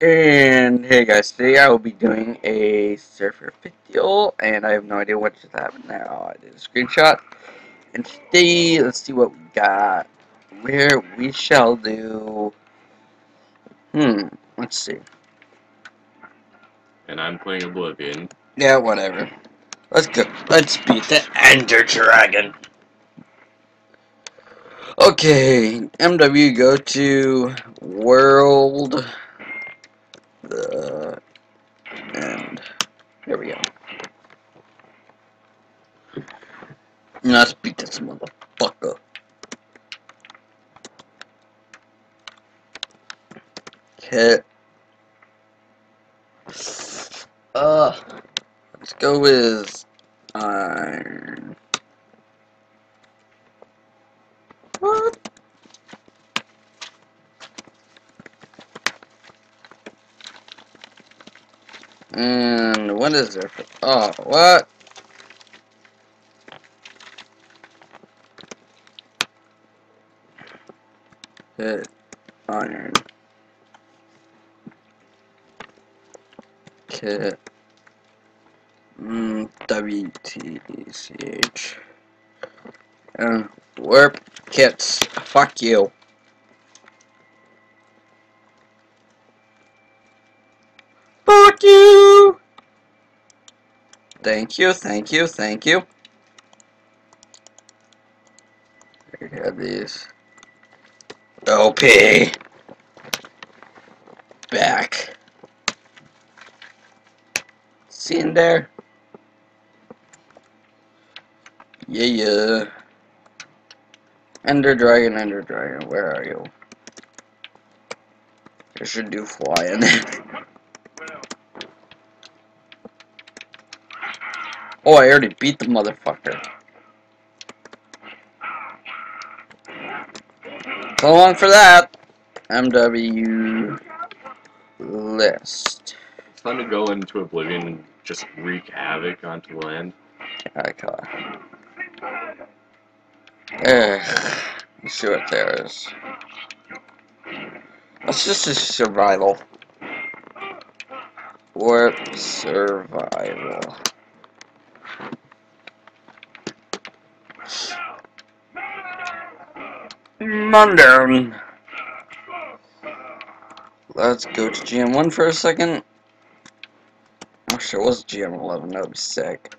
And hey guys, today I will be doing a surfer video, and I have no idea what just happened now. I did a screenshot, and today let's see what we got. Where we shall do. Let's see. And I'm playing Oblivion. Yeah, whatever. Let's go. Let's beat the Ender Dragon. Okay, MW, go to world. And there we go. Let's beat this motherfucker. Okay. Let's go with iron. What? And what is there for? Oh, what? Hit iron. Okay. WTCH. And warp kits. Fuck you. Fuck you! Thank you, thank you, thank you. We have these. OP! Back. See in there? Yeah, yeah. Ender Dragon, where are you? I should do flying. Oh, I already beat the motherfucker. So long for that. MW list. It's time to go into Oblivion and just wreak havoc onto land. I caught. Let's see what there is. That's just a survival. Or survival. Monday. Let's go to GM1 for a second. Actually, it was GM11. That would be sick.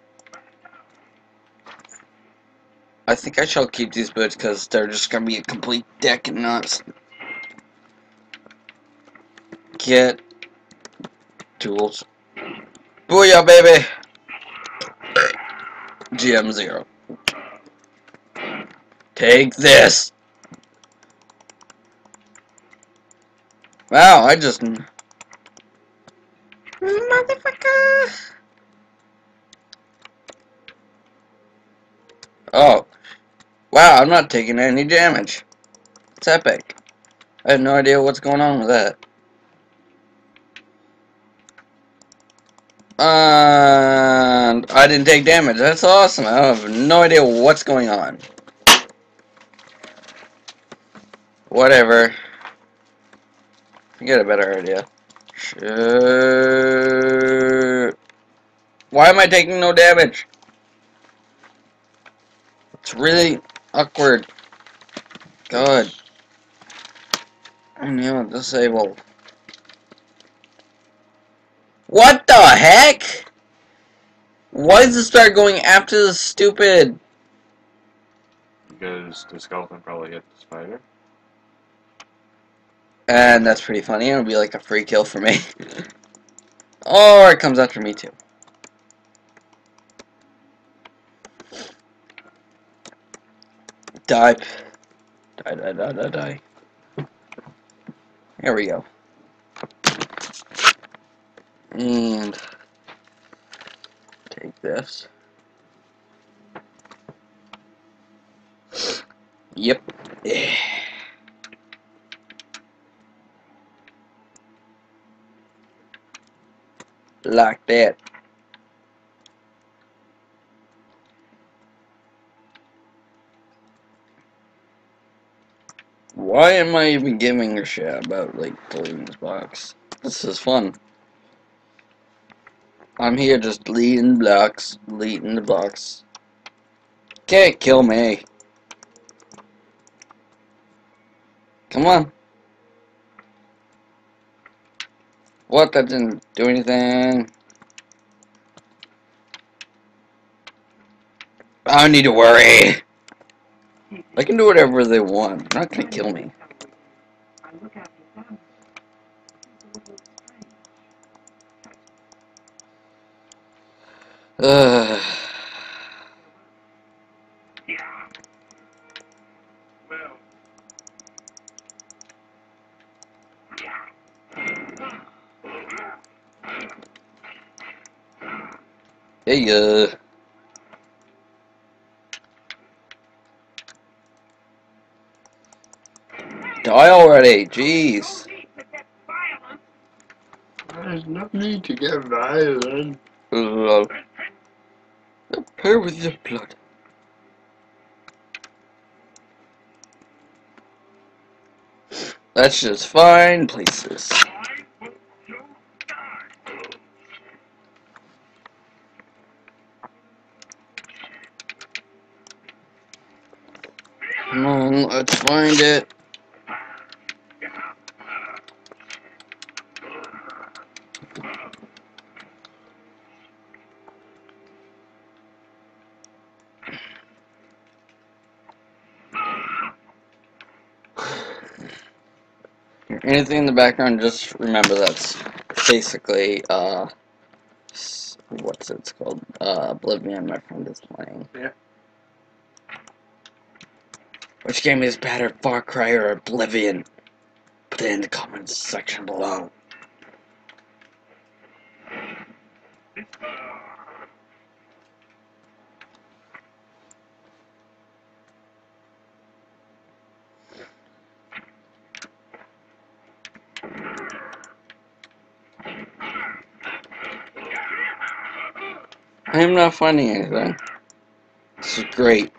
I think I shall keep these boots because they're just going to be a complete deck and nuts. Get tools. Booyah, baby! GM0. Take this! Wow, I just... Motherfucker! Oh. Wow, I'm not taking any damage. It's epic. I have no idea what's going on with that. And... I didn't take damage. That's awesome. I have no idea what's going on. Whatever. You get a better idea. Sure. Why am I taking no damage? It's really awkward. God. And you disabled. What the heck? Why does it start going after the stupid? Because the skeleton probably hit the spider. And that's pretty funny. It'll be like a free kill for me. Or it comes after me too. Die. Die, die, die, die, die. There we go. And take this. Yep. Yeah. Like that. Why am I even giving a shit about, like, pulling this box? This is fun. I'm here just deleting the blocks. Can't kill me. Come on. What? That didn't do anything. I don't need to worry. They can do whatever they want. They're not gonna kill me. Yeah. Well. Yeah. Die already, jeez. There's no need to get violent. Pay with your blood. Let's just find places. Come on, let's find it. Anything in the background, just remember that's basically, what's it called? Oblivion, my friend is playing. Yeah. Which game is better, Far Cry or Oblivion? Put it in the comments section below. I am not finding anything. This is great.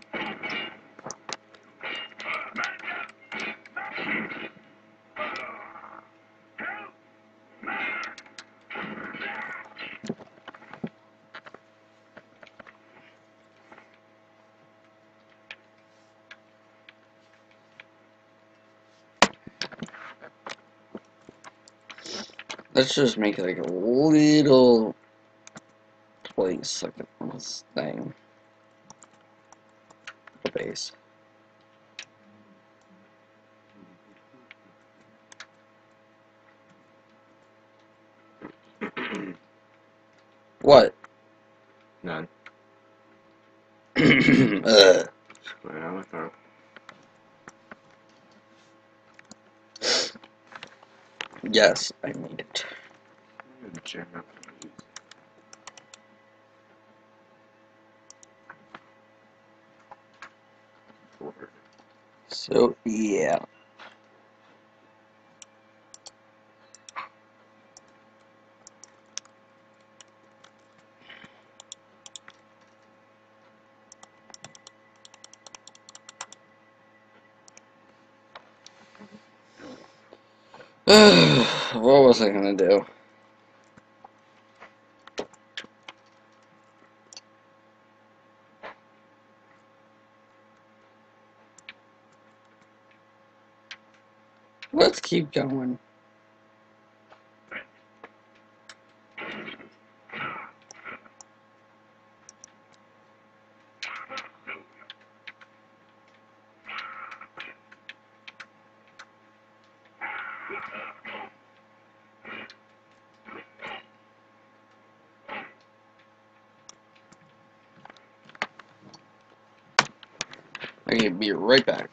Let's just make it like a little... place, look at this thing. The base. What? None. Yes, I need it. So, yeah. What was I gonna do? Let's keep going. Okay, be right back.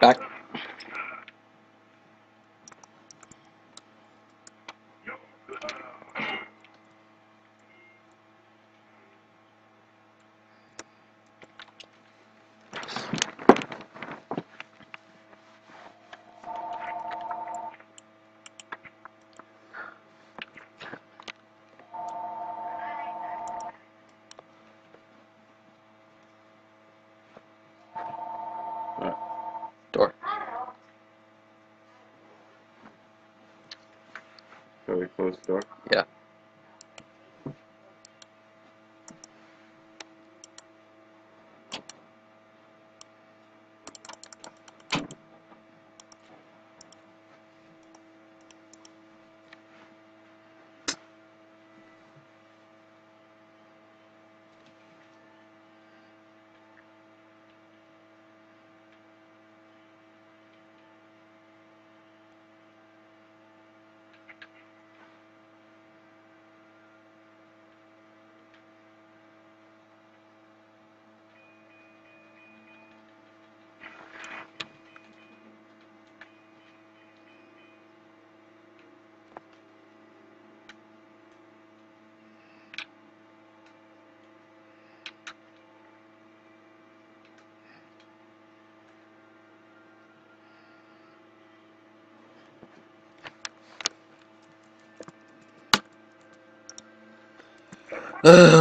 Back. Shall we close the door? Yeah.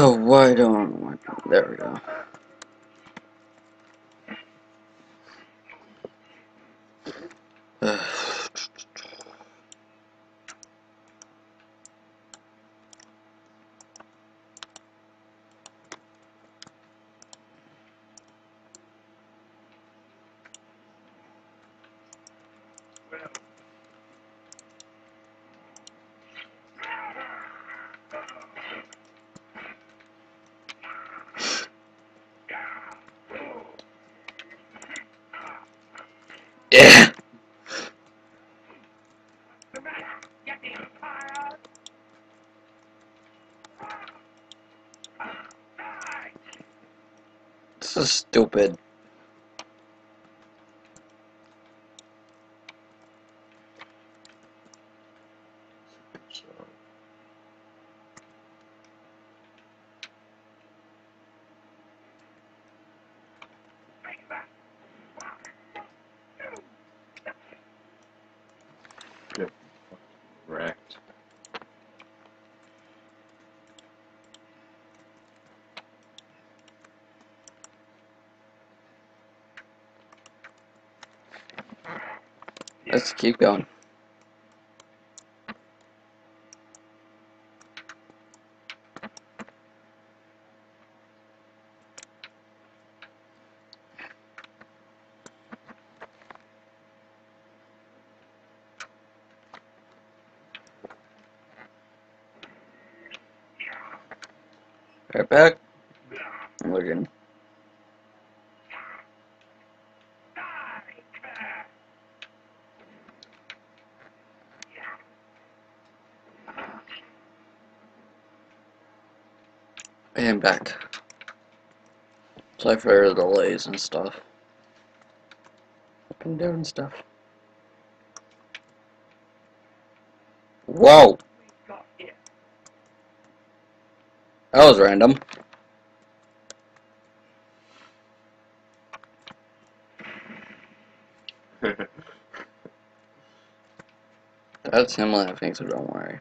Why don't I? There we go. Yeah. This is stupid. Let's keep going. Right back. I'm looking. And back. Play for delays and stuff. Up and down and stuff. Whoa! That was random. That's him laughing, so don't worry.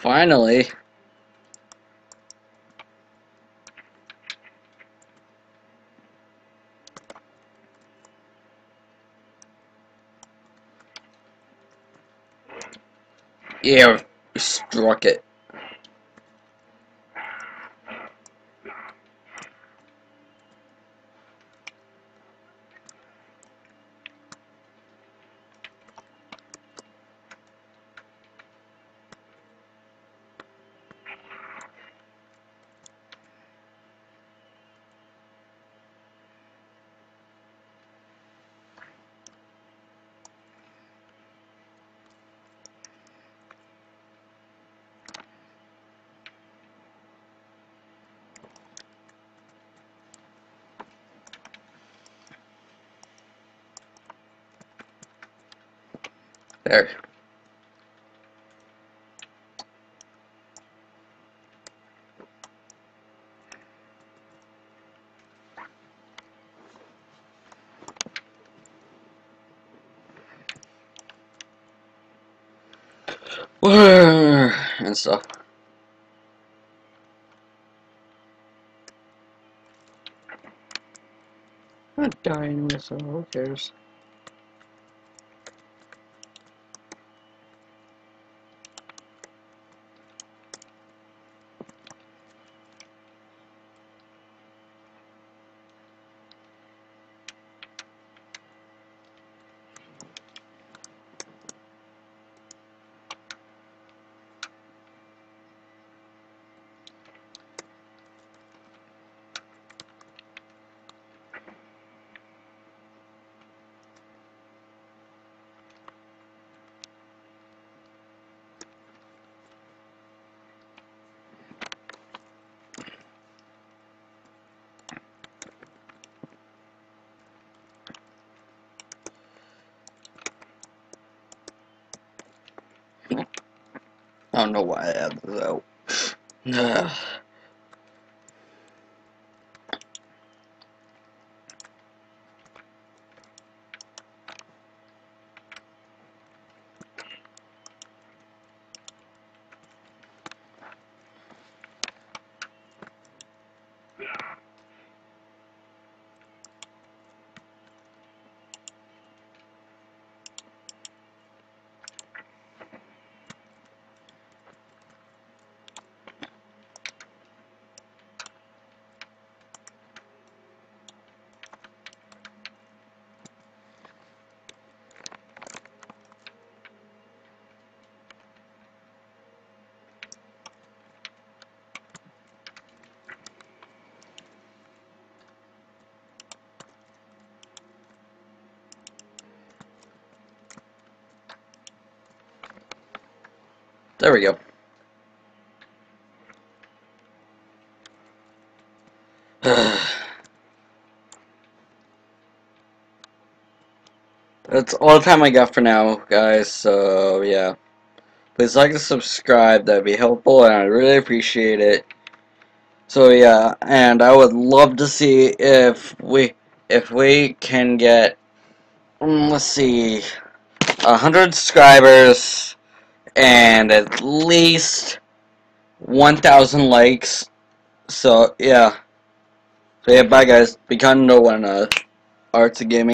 Finally. Yeah, struck it. There. And stuff. I'm not dying whistle, who cares? I don't know why I have this out. There we go. That's all the time I got for now, guys, so yeah. Please like and subscribe, that'd be helpful, and I really appreciate it. So yeah, and I would love to see if we can get, let's see, 100 subscribers, and at least 1,000 likes. So yeah. So yeah, bye guys. Be kind to one another. ArtsOfGaming.